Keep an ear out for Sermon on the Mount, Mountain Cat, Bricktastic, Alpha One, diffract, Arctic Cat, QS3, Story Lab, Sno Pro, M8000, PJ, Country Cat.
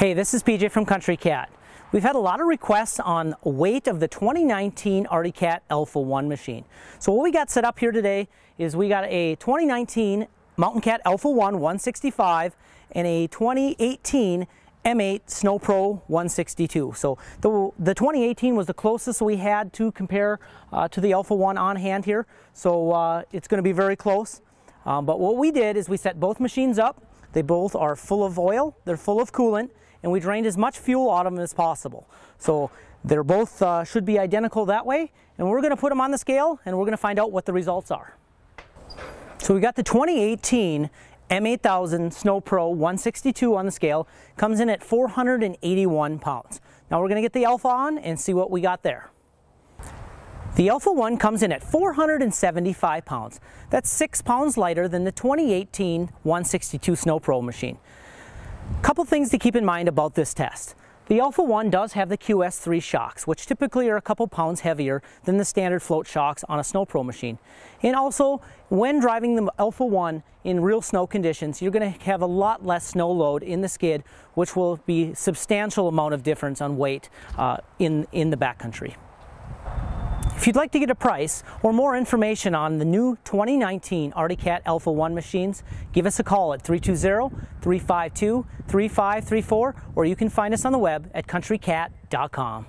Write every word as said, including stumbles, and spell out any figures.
Hey, this is P J from Country Cat. We've had a lot of requests on weight of the twenty nineteen Arctic Cat Alpha One machine. So what we got set up here today is we got a twenty nineteen Mountain Cat Alpha One one sixty-five and a twenty eighteen M eight Sno Pro one sixty-two. So the, the twenty eighteen was the closest we had to compare uh, to the Alpha One on hand here. So uh, it's going to be very close. Um, but what we did is we set both machines up. They both are full of oil, they're full of coolant, and we drained as much fuel out of them as possible. So they're both uh, should be identical that way, and we're going to put them on the scale and we're going to find out what the results are. So we got the twenty eighteen M eight thousand Sno Pro one sixty-two on the scale, comes in at four hundred eighty-one pounds. Now we're going to get the Alpha on and see what we got there. The Alpha One comes in at four hundred seventy-five pounds. That's six pounds lighter than the twenty eighteen one sixty-two Sno Pro machine. Couple things to keep in mind about this test. The Alpha One does have the Q S three shocks, which typically are a couple pounds heavier than the standard float shocks on a Sno Pro machine. And also, when driving the Alpha One in real snow conditions, you're going to have a lot less snow load in the skid, which will be a substantial amount of difference on weight uh, in, in the backcountry. If you'd like to get a price or more information on the new twenty nineteen Arctic Cat Alpha One machines, give us a call at three two zero, three five two, three five three four, or you can find us on the web at country cat dot com.